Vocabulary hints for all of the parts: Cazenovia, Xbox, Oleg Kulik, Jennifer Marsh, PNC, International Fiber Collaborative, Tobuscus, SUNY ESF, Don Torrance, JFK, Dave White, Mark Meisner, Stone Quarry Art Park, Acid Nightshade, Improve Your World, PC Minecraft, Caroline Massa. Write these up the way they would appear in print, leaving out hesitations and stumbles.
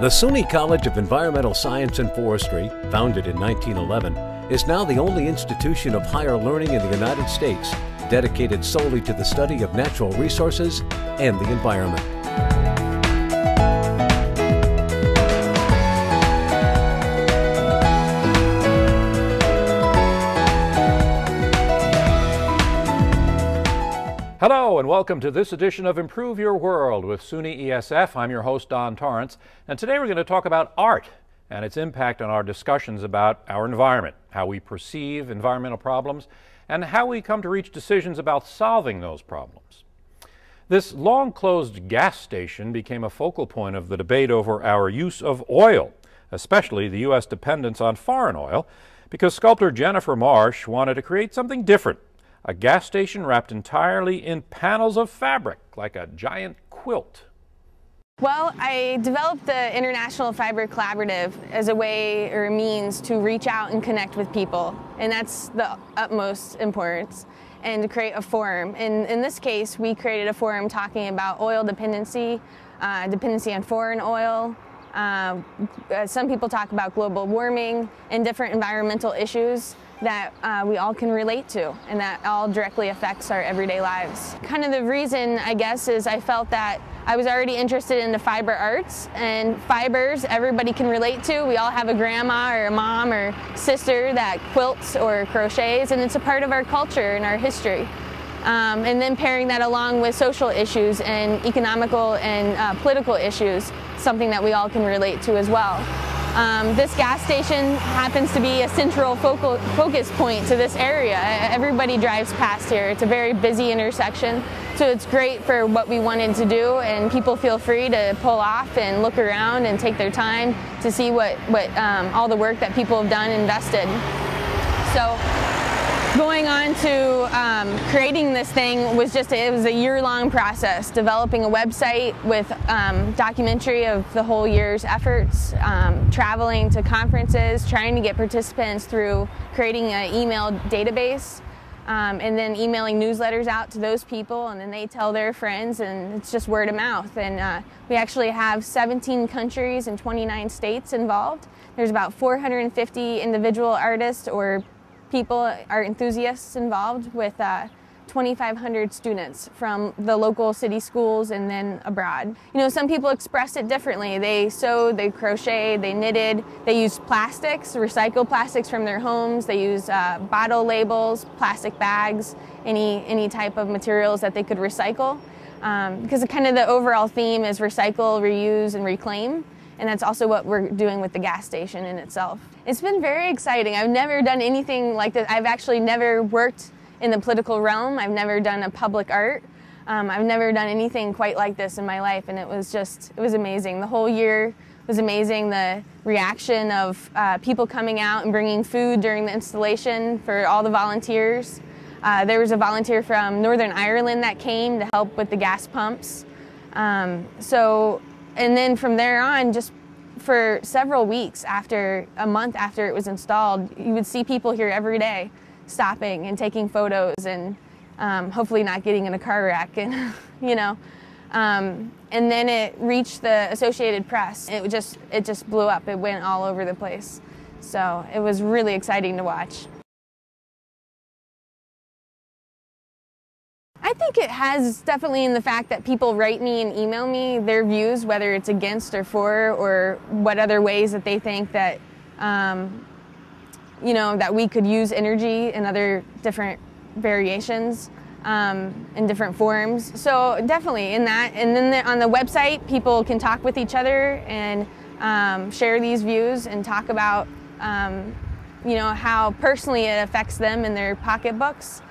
The SUNY College of Environmental Science and Forestry, founded in 1911, is now the only institution of higher learning in the United States dedicated solely to the study of natural resources and the environment. Hello and welcome to this edition of Improve Your World with SUNY ESF. I'm your host, Don Torrance, and today we're going to talk about art and its impact on our discussions about our environment, how we perceive environmental problems, and how we come to reach decisions about solving those problems. This long-closed gas station became a focal point of the debate over our use of oil, especially the U.S. dependence on foreign oil, because sculptor Jennifer Marsh wanted to create something different. A gas station wrapped entirely in panels of fabric, like a giant quilt. Well, I developed the International Fiber Collaborative as a way or a means to reach out and connect with people, and that's the utmost importance, and to create a forum. And in this case, we created a forum talking about oil dependency, dependency on foreign oil. Some people talk about global warming and different environmental issues that we all can relate to and that all directly affects our everyday lives. Kind of the reason, I guess, is I felt that I was already interested in the fiber arts, and fibers everybody can relate to. We all have a grandma or a mom or sister that quilts or crochets, and it's a part of our culture and our history. And then pairing that along with social issues and economical and political issues, something that we all can relate to as well. This gas station happens to be a central focus point to this area. Everybody drives past here. It's a very busy intersection, so it's great for what we wanted to do, and people feel free to pull off and look around and take their time to see what all the work that people have done and invested. So going on to creating this thing was it was a year-long process, developing a website with documentary of the whole year's efforts, traveling to conferences, trying to get participants through creating an email database, and then emailing newsletters out to those people, and then they tell their friends, and it's just word of mouth. And we actually have 17 countries and 29 states involved. There's about 450 individual artists or people, art enthusiasts, involved with 2,500 students from the local city schools and then abroad. You know, some people expressed it differently. They sewed, they crocheted, they knitted, they used plastics, recycled plastics from their homes, they used bottle labels, plastic bags, any type of materials that they could recycle. Because kind of the overall theme is recycle, reuse, and reclaim. And that's also what we're doing with the gas station in itself. It's been very exciting. I've never done anything like this. I've actually never worked in the political realm. I've never done a public art. I've never done anything quite like this in my life, and it was amazing. The whole year was amazing. The reaction of people coming out and bringing food during the installation for all the volunteers. There was a volunteer from Northern Ireland that came to help with the gas pumps. And then from there on, just for several weeks, after a month after it was installed, you would see people here every day stopping and taking photos and hopefully not getting in a car wreck, and you know. And then it reached the Associated Press. It just blew up. It went all over the place. So it was really exciting to watch. I think it has definitely in the fact that people write me and email me their views, whether it's against or for, or what other ways that they think that, you know, that we could use energy in other different variations, in different forms. So definitely in that, and then on the website, people can talk with each other and share these views and talk about, you know, how personally it affects them in their pocketbooks.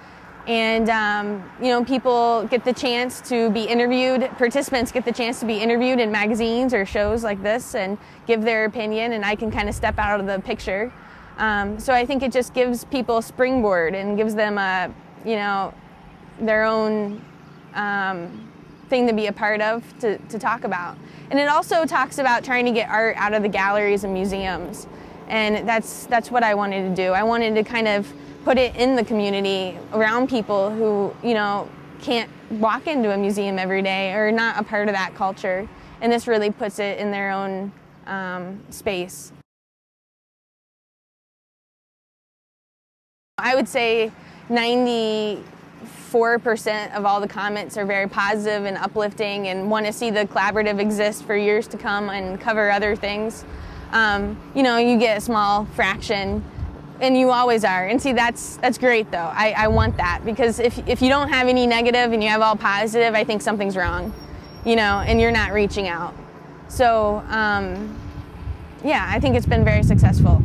And, you know, people get the chance to be interviewed, participants get the chance to be interviewed in magazines or shows like this and give their opinion, and I can kind of step out of the picture. So I think it just gives people a springboard and gives them a, you know, their own thing to be a part of, to talk about. And it also talks about trying to get art out of the galleries and museums. And that's what I wanted to do. I wanted to kind of put it in the community, around people who, you know, can't walk into a museum every day or not a part of that culture. And this really puts it in their own space. I would say 94% of all the comments are very positive and uplifting and want to see the collaborative exist for years to come and cover other things. You know, you get a small fraction, and you always are. And see, that's great, though. I want that, because if you don't have any negative and you have all positive, I think something's wrong, you know, and you're not reaching out. So, yeah, I think it's been very successful.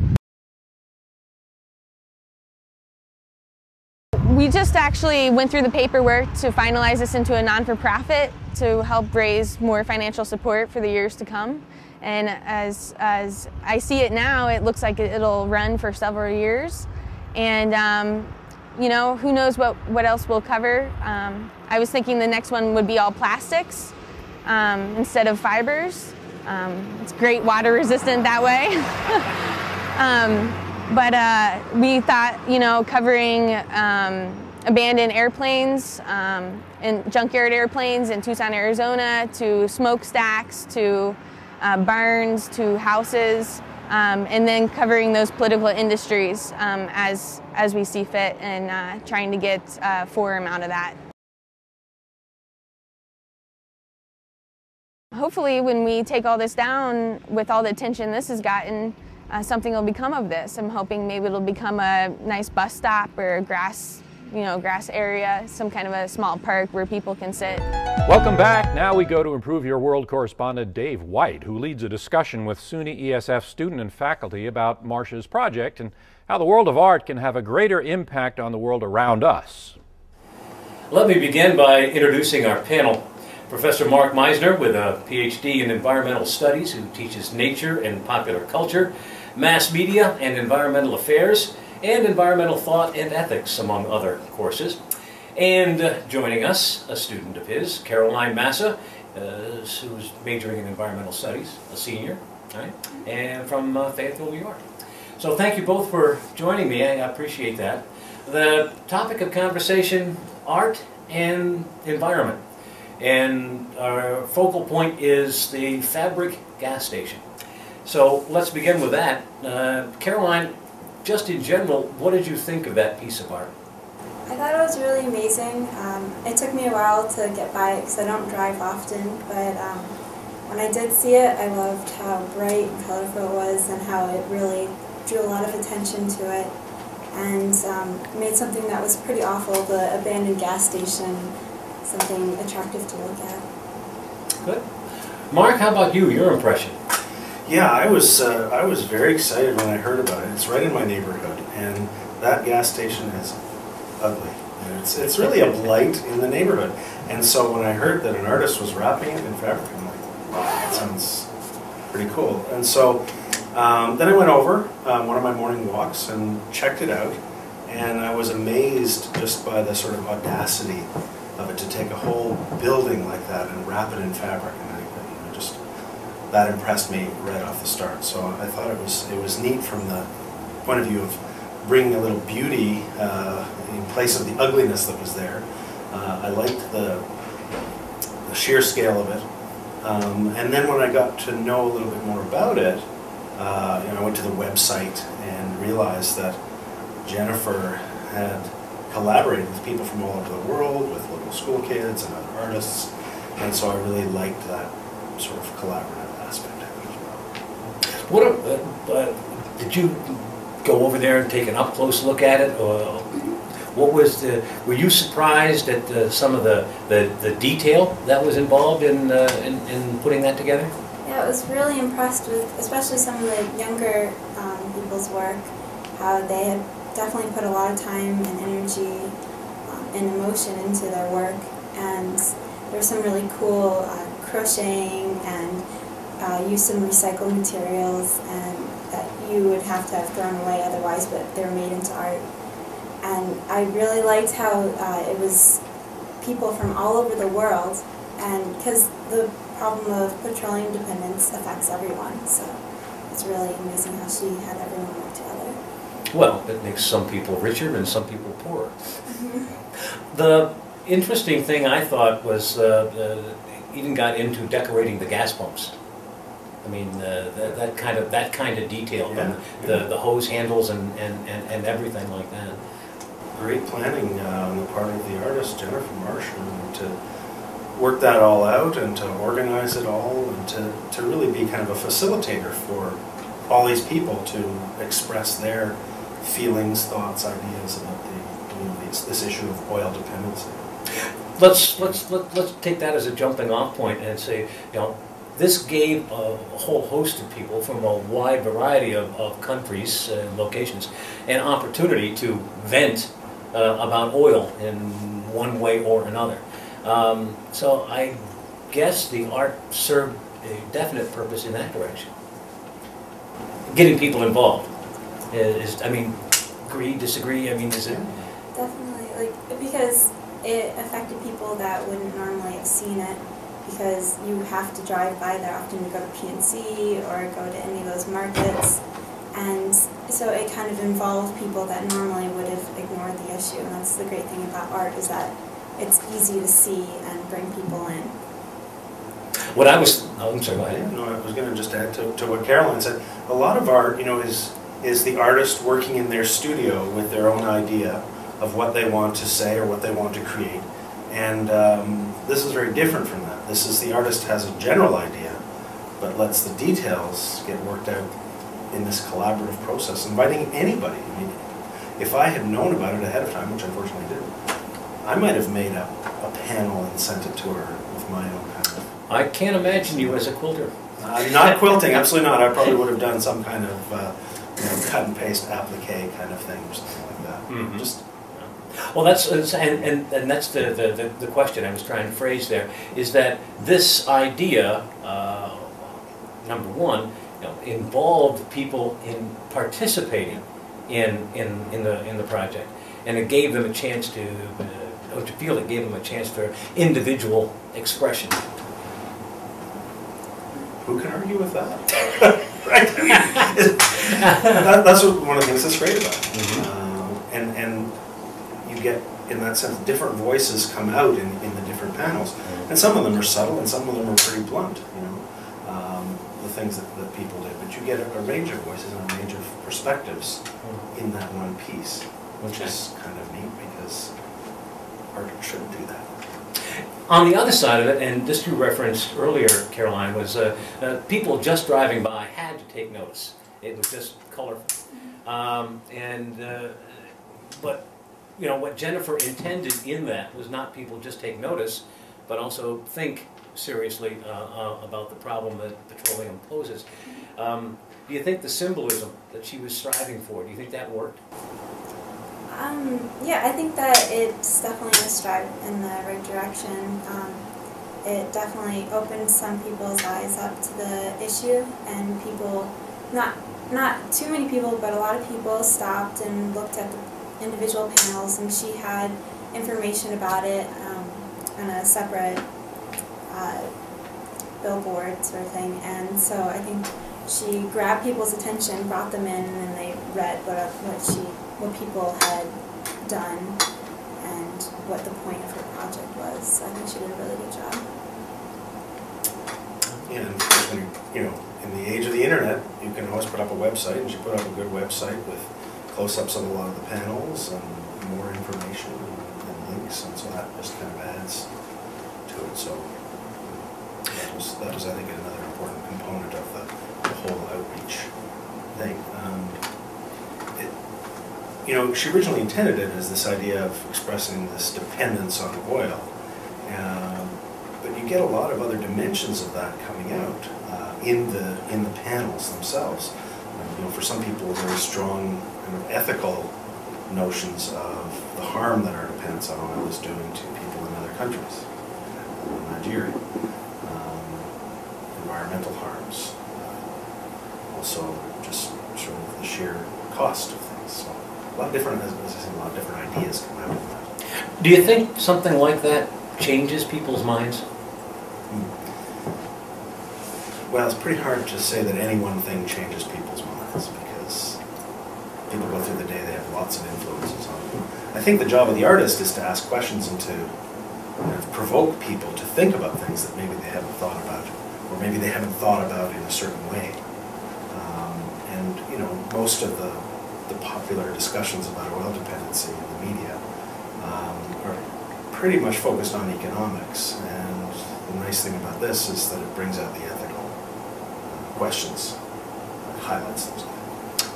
We just actually went through the paperwork to finalize this into a non-for-profit to help raise more financial support for the years to come. And as I see it now, it looks like it'll run for several years. And you know, who knows what else we'll cover. I was thinking the next one would be all plastics instead of fibers. It's great water resistant that way. But we thought, you know, covering abandoned airplanes and junkyard airplanes in Tucson, Arizona, to smokestacks, to barns, to houses, and then covering those political industries as we see fit, and trying to get a forum out of that. Hopefully, when we take all this down, with all the attention this has gotten, something will become of this. I'm hoping maybe it'll become a nice bus stop or a grass, you know, grass area, some kind of a small park where people can sit. Welcome back. Now we go to Improve Your World correspondent Dave White, who leads a discussion with SUNY ESF student and faculty about Marsh's project and how the world of art can have a greater impact on the world around us. Let me begin by introducing our panel. Professor Mark Meisner, with a PhD in environmental studies, who teaches nature and popular culture, mass media and environmental affairs, and environmental thought and ethics, among other courses. And joining us, a student of his, Caroline Massa, who's majoring in environmental studies, a senior, right? And from Fayetteville, New York. So thank you both for joining me. I appreciate that. The topic of conversation, art and environment. And our focal point is the Fabric gas station. So let's begin with that. Caroline, just in general, what did you think of that piece of art? I thought it was really amazing. It took me a while to get by it because I don't drive often, but when I did see it, I loved how bright and colorful it was and how it really drew a lot of attention to it, and made something that was pretty awful, the abandoned gas station, something attractive to look at. Good. Mark, how about you? Your impression? Yeah, I was very excited when I heard about it. It's right in my neighborhood, and that gas station is ugly. It's really a blight in the neighborhood. And so when I heard that an artist was wrapping it in fabric, I'm like, wow, that sounds pretty cool. And so then I went over one of my morning walks and checked it out, and I was amazed just by the sort of audacity of it to take a whole building like that and wrap it in fabric, and I just, that impressed me right off the start. So I thought it was neat from the point of view of bringing a little beauty in place of the ugliness that was there. I liked the sheer scale of it, and then when I got to know a little bit more about it, you know, I went to the website and realized that Jennifer had collaborated with people from all over the world, with local school kids and other artists, and so I really liked that sort of collaborative aspect of it as well. What did you go over there and take an up-close look at it, or what was the? Were you surprised at some of the detail that was involved in putting that together? Yeah, I was really impressed with, especially some of the younger people's work, how they had definitely put a lot of time and energy and emotion into their work, and there was some really cool crocheting and used some recycled materials and that you would have to have thrown away otherwise, but they were made into art. And I really liked how it was people from all over the world, and because the problem of petroleum dependence affects everyone, so it's really amazing how she had everyone work together. Well, it makes some people richer and some people poorer. Mm-hmm. The interesting thing I thought was even got into decorating the gas pumps. I mean, that kind of detail, yeah. The hose handles and everything like that. Great planning on the part of the artist, Jennifer Marsh, to work that all out and to organize it all and to really be kind of a facilitator for all these people to express their feelings, thoughts, ideas about the, this issue of oil dependency. Let's take that as a jumping off point and say, this gave a whole host of people from a wide variety of countries and locations an opportunity to vent about oil in one way or another. So I guess the art served a definite purpose in that direction. Getting people involved is, I mean, agree, disagree, I mean, is it? Definitely, like, because it affected people that wouldn't normally have seen it, because you have to drive by there often to go to PNC or go to any of those markets, and so it kind of involved people that normally would have ignored the issue, and that's the great thing about art, is that it's easy to see and bring people in. What I was, oh, I'm sorry, go ahead. No, I was going to just add to what Caroline said. A lot of art, is the artist working in their studio with their own idea of what they want to say or what they want to create. And this is very different from that. This is the artist has a general idea, but lets the details get worked out in this collaborative process, inviting anybody. I mean, if I had known about it ahead of time, which unfortunately I didn't, I might have made up a panel and sent it to her with my own kind of... I can't imagine you as a quilter. Not quilting, absolutely not. I probably would have done some kind of cut and paste applique kind of thing or something like that. Mm-hmm. Just... Well, that's and that's the question I was trying to phrase there, is that this idea, number one, involved people in participating in the project, and it gave them a chance to feel it gave them a chance for individual expression. Who can argue with that? Right? I mean, that's one of the things that's great about it. Mm-hmm. And you get, in that sense, different voices come out in the different panels. And some of them are subtle and some of them are pretty blunt, the things that people do. But you get a range of voices and a range of perspectives in that one piece, which is kind of neat, because art shouldn't do that. On the other side of it, and this you referenced earlier, Caroline, was people just driving by had to take notice. It was just colorful. But what Jennifer intended in that was not people just take notice, but also think seriously about the problem that petroleum poses. Do you think the symbolism that she was striving for, do you think that worked? Yeah, I think that it's definitely a stride in the right direction. It definitely opened some people's eyes up to the issue, and people, not too many people, but a lot of people stopped and looked at the individual panels, and she had information about it on a separate billboard sort of thing, and so I think she grabbed people's attention, brought them in, and they read what people had done and what the point of her project was. I think she did a really good job. Yeah, and in the age of the internet, you can always put up a website, and she put up a good website with close-ups of a lot of the panels and more information and links, and so that just kind of adds to it. So that was I think, another important component of the whole outreach thing. She originally intended it as this idea of expressing this dependence on oil, but you get a lot of other dimensions of that coming out in the panels themselves. For some people, very strong ethical notions of the harm that our dependence on oil is doing to people in other countries, Nigeria, environmental harms, also just sort of the sheer cost of things. So a lot of different, as I said, a lot of different ideas come out of that. Do you think something like that changes people's minds? Well, it's pretty hard to say that any one thing changes people's minds, because people go through the day, they have lots of influences on them. I think the job of the artist is to ask questions and to provoke people to think about things that maybe they haven't thought about or or maybe they haven't thought about in a certain way. And you know, most of the popular discussions about oil dependency in the media are pretty much focused on economics. And the nice thing about this is that it brings out the ethical questions, highlights those.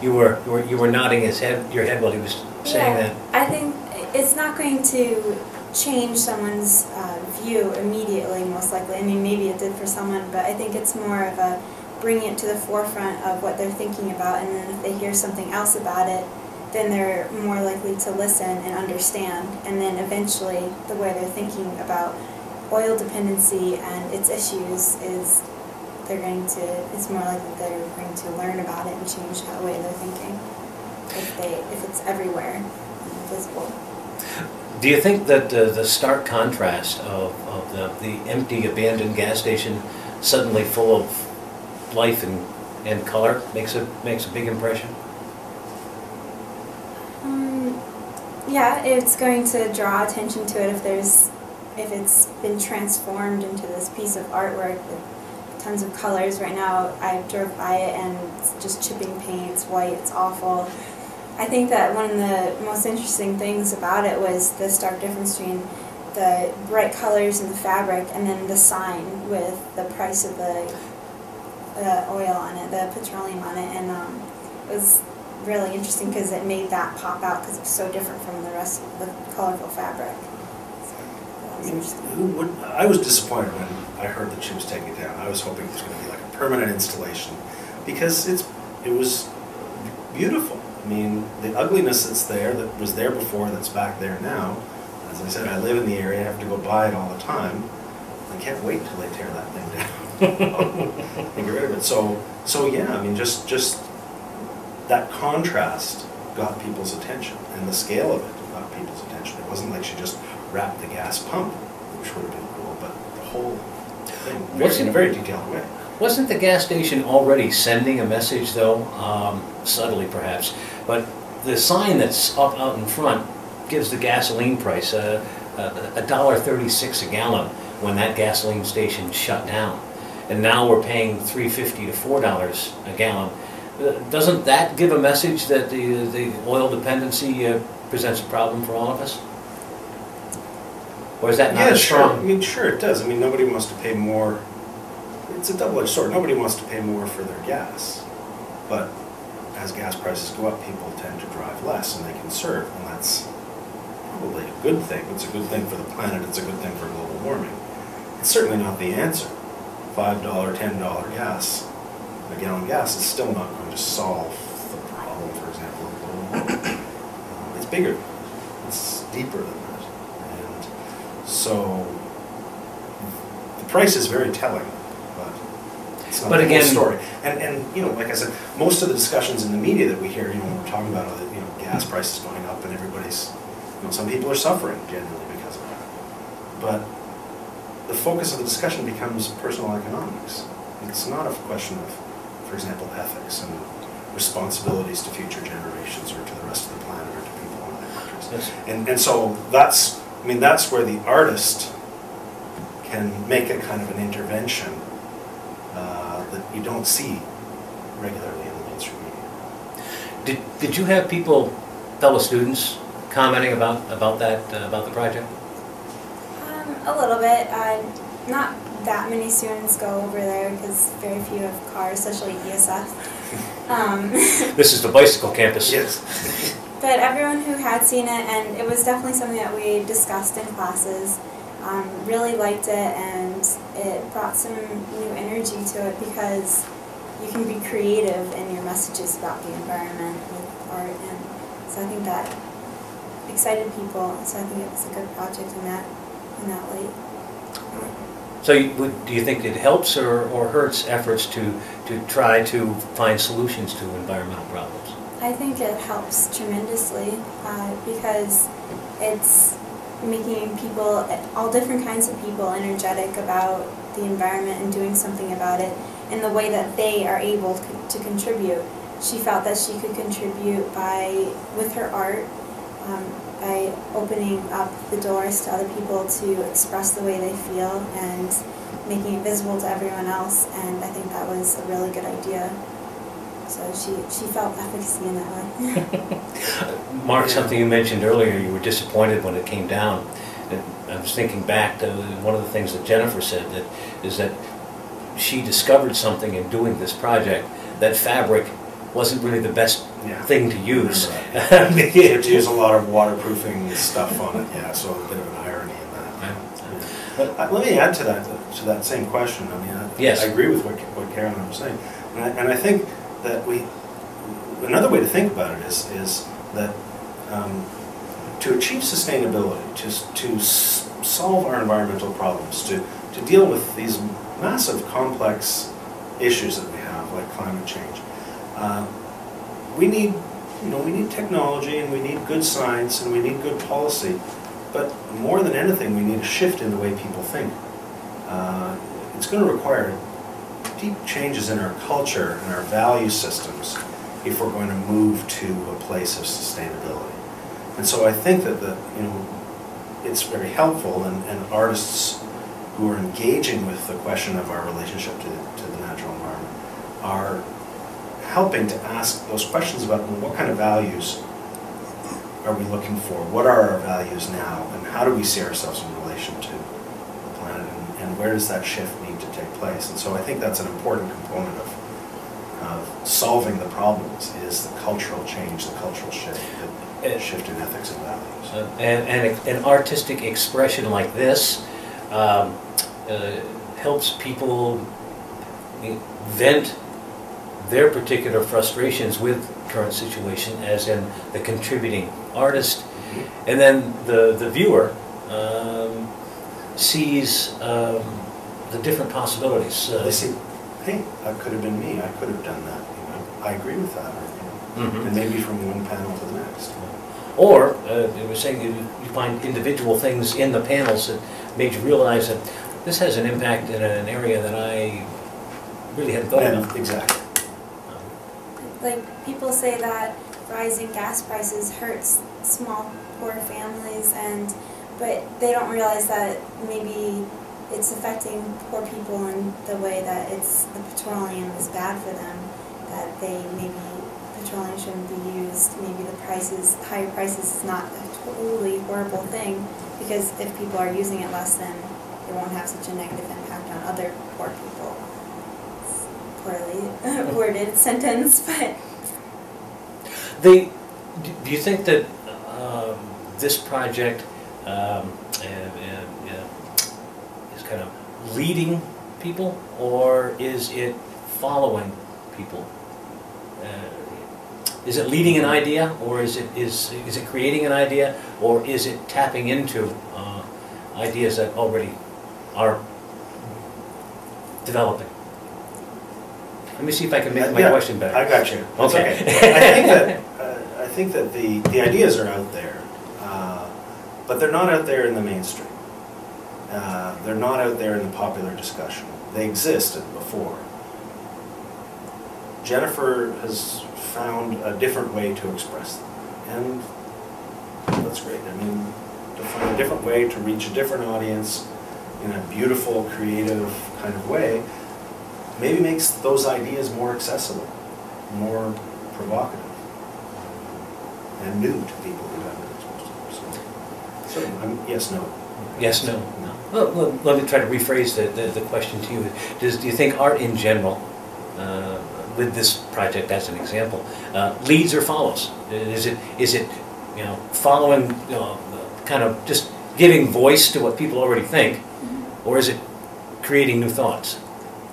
You were nodding his head, your head while he was saying that. I think it's not going to change someone's view immediately, most likely. I mean, maybe it did for someone, but I think it's more of a bringing it to the forefront of what they're thinking about, and then if they hear something else about it, then they're more likely to listen and understand, and then eventually the way they're thinking about oil dependency and its issues is it's more likely they're going to learn about it and change that way they're thinking if it's everywhere and visible. Do you think that the stark contrast of the empty abandoned gas station suddenly full of life and color makes a big impression? Yeah, it's going to draw attention to it if it's been transformed into this piece of artwork with tons of colors. Right now, I drove by it and it's just chipping paint, it's white, it's awful. I think that one of the most interesting things about it was the stark difference between the bright colors and the fabric, and then the sign with the price of the oil on it, the petroleum on it, and it was really interesting because it made that pop out because it was so different from the rest of the colorful fabric. So that was I was disappointed when I heard that she was taking it down. I was hoping it was going to be like a permanent installation because it was beautiful. I mean, the ugliness that's there, that was there before, that's back there now. As I said, I live in the area, I have to go by it all the time. I can't wait till they tear that thing down and get rid of it. So yeah, I mean, just that contrast got people's attention, and the scale of it got people's attention. It wasn't like she just wrapped the gas pump, which would have been cool, but the whole thing in a very detailed way. Wasn't the gas station already sending a message, though, subtly perhaps? But the sign that's up out in front gives the gasoline price $1.36 a gallon when that gasoline station shut down, and now we're paying $3.50 to $4 a gallon. Doesn't that give a message that the oil dependency presents a problem for all of us? Or is that not strong? I mean, sure it does. I mean, nobody wants to pay more. It's a double-edged sword. Nobody wants to pay more for their gas, but as gas prices go up, people tend to drive less and they conserve, and that's probably a good thing. It's a good thing for the planet. It's a good thing for global warming. It's certainly not the answer. $5, $10 gas, a gallon gas, is still not going to solve the problem, for example, of global warming. It's bigger. It's deeper than that. And so the price is very telling. But again, story. And you know, like I said, most of the discussions in the media that we hear, you know, when we're talking about gas prices going up and everybody's, you know, some people are suffering generally because of that. But the focus of the discussion becomes personal economics. It's not a question of, for example, ethics and responsibilities to future generations or to the rest of the planet or to people in other countries. And so that's, I mean, that's where the artist can make a kind of an intervention that you don't see regularly in the mainstream media. Did you have people, fellow students, commenting about the project? A little bit. Not that many students go over there because very few have cars, especially ESF. This is the bicycle campus. Yes. But everyone who had seen it, and it was definitely something that we discussed in classes, really liked it, and it brought some new energy to it because you can be creative in your messages about the environment with art, and so I think that excited people. So I think it was a good project in that light. So do you think it helps or hurts efforts to try to find solutions to environmental problems? I think it helps tremendously because it's making people, all different kinds of people, energetic about the environment and doing something about it in the way that they are able to contribute. She felt that she could contribute with her art, by opening up the doors to other people to express the way they feel and making it visible to everyone else, and I think that was a really good idea. So she felt efficacy in that way. Mark, something you mentioned earlier, you were disappointed when it came down. And I was thinking back to one of the things that Jennifer said, that is that she discovered something in doing this project, that fabric wasn't really the best thing to use. Right. There's a lot of waterproofing stuff on it, so a bit of an irony in that. But let me add to that same question. I mean, I agree with what Carolyn was saying, and I think that another way to think about it is that to achieve sustainability, to solve our environmental problems, to deal with these massive complex issues that we have, like climate change, we need technology, and we need good science, and we need good policy. But more than anything, we need a shift in the way people think. It's going to require deep changes in our culture and our value systems if we're going to move to a place of sustainability. And so I think that it's very helpful, and artists who are engaging with the question of our relationship to the natural environment are helping to ask those questions about what kind of values are we looking for? What are our values now, and how do we see ourselves in relation to the planet, and where does that shift need to take place? And so I think that's an important component of solving the problems, is the cultural change, the cultural shift, the shift in ethics and values. And an artistic expression like this helps people vent their particular frustrations with current situation, as in the contributing artist, and then the viewer sees the different possibilities. They see, hey, that could have been me. I could have done that. I agree with that. And maybe from one panel to the next. Or they were saying you find individual things in the panels that made you realize that this has an impact in an area that I really hadn't thought about. Exactly. Like, people say that rising gas prices hurts small, poor families, but they don't realize that maybe it's affecting poor people in the way that the petroleum is bad for them, that maybe petroleum shouldn't be used, maybe higher prices is not a totally horrible thing, because if people are using it less, then it won't have such a negative impact on other poor people. Poorly worded sentence, but... Do you think that this project is kind of leading people, or is it following people? Is it leading an idea, or is it creating an idea, or is it tapping into ideas that already are developing? Let me see if I can make my question better. I got you. Okay. I think that the ideas are out there, but they're not out there in the mainstream. They're not out there in the popular discussion. They existed before. Jennifer has found a different way to express them, and that's great. I mean, to find a different way to reach a different audience in a beautiful, creative kind of way, maybe makes those ideas more accessible, more provocative, and new to people who haven't expressed them. So, yes, no. Yes, no. No. Well, let me try to rephrase the question to you. Do you think art in general, with this project as an example, leads or follows? Is it following, kind of just giving voice to what people already think, or is it creating new thoughts?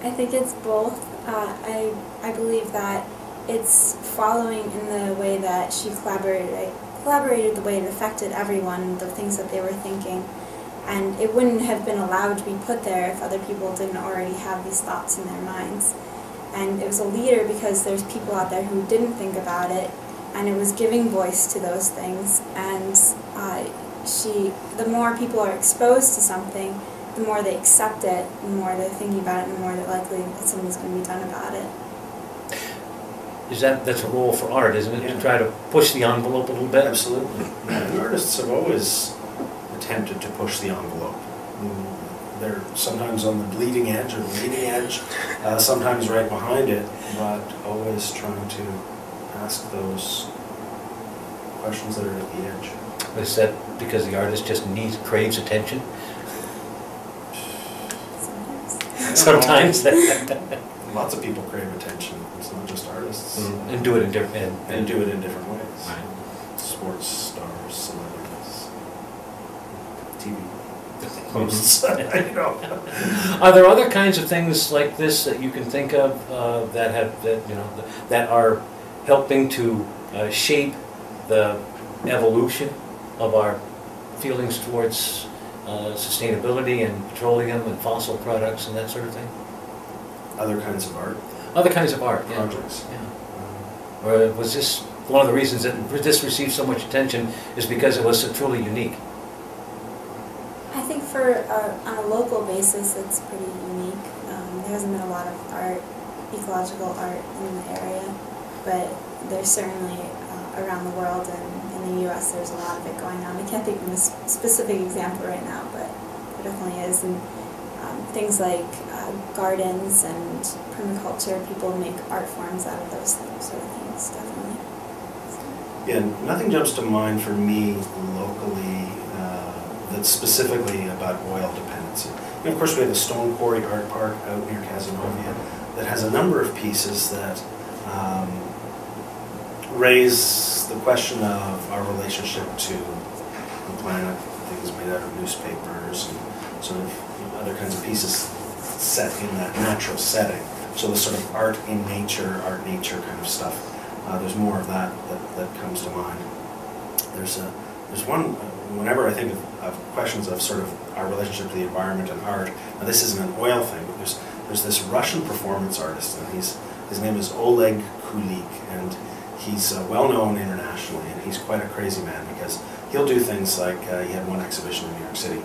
I think it's both. I believe that it's following in the way that she collaborated. The way it affected everyone, the things that they were thinking. And it wouldn't have been allowed to be put there if other people didn't already have these thoughts in their minds. And it was a leader because there's people out there who didn't think about it, and it was giving voice to those things. And the more people are exposed to something, the more they accept it, the more they're thinking about it, the more likely that something's going to be done about it. That's a role for art, isn't it? Yeah. To try to push the envelope a little bit? Absolutely. Artists have always attempted to push the envelope. They're sometimes on the bleeding edge or leading edge, sometimes right behind it, but always trying to ask those questions that are at the edge. Is that because the artist just craves attention? Sometimes. Lots of people crave attention. It's not just artists. Mm-hmm. And do it in different and do it in different ways. Right. Sports stars, celebrities, TV hosts. You know. Are there other kinds of things like this that you can think of that have that are helping to shape the evolution of our feelings towards sustainability and petroleum and fossil products and that sort of thing? Other kinds of art? Other kinds of art, yeah. Projects. Yeah. Or was this one of the reasons that this received so much attention is because it was so truly unique? I think for on a local basis it's pretty unique. There hasn't been a lot of art, ecological art in the area, but there's certainly around the world and in the US there's a lot of it going on. I can't think of a specific example right now, but there definitely is. And things like gardens and permaculture, people make art forms out of those sort of things, definitely. So. Yeah, nothing jumps to mind for me locally that's specifically about oil dependency. And of course we have the Stone Quarry Art Park out near Cazenovia that has a number of pieces that raise the question of our relationship to the planet, things made out of newspapers and sort of other kinds of pieces set in that natural setting. So the sort of art nature kind of stuff. There's more of that comes to mind. There's one, whenever I think of questions of sort of our relationship to the environment and art, now this isn't an oil thing, but there's this Russian performance artist, and his name is Oleg Kulik, and he's well-known internationally, and he's quite a crazy man because he'll do things like, he had one exhibition in New York City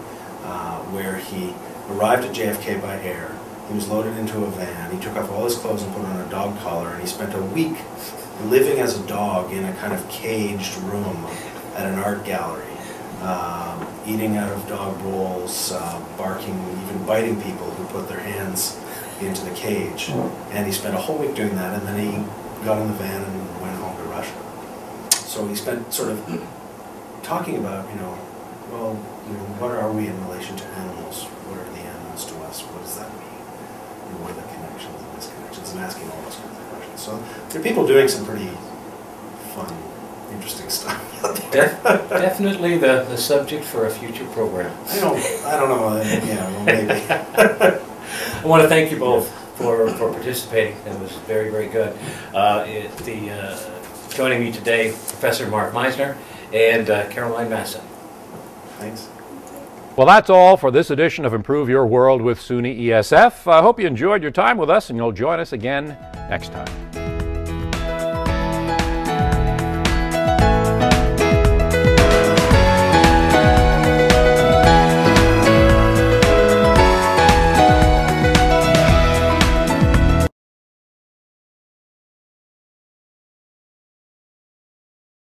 where he arrived at JFK by air. He was loaded into a van. He took off all his clothes and put on a dog collar, and he spent a week living as a dog in a kind of caged room at an art gallery, eating out of dog bowls, barking, even biting people who put their hands into the cage. And he spent a whole week doing that, and then he got in the van and went home to Russia. So he spent sort of talking about, well, what are we in relation to animals? What are the animals to us? What does that mean? And what are the connections and disconnections? And asking all those kinds of questions. So there are people doing some pretty fun, interesting stuff. Definitely the subject for a future program. I don't know. Yeah, well, maybe. I want to thank you both for participating. That was very, very good. Joining me today, Professor Mark Meisner and Caroline Massa. Thanks. Well, that's all for this edition of Improve Your World with SUNY ESF. I hope you enjoyed your time with us, and you'll join us again next time.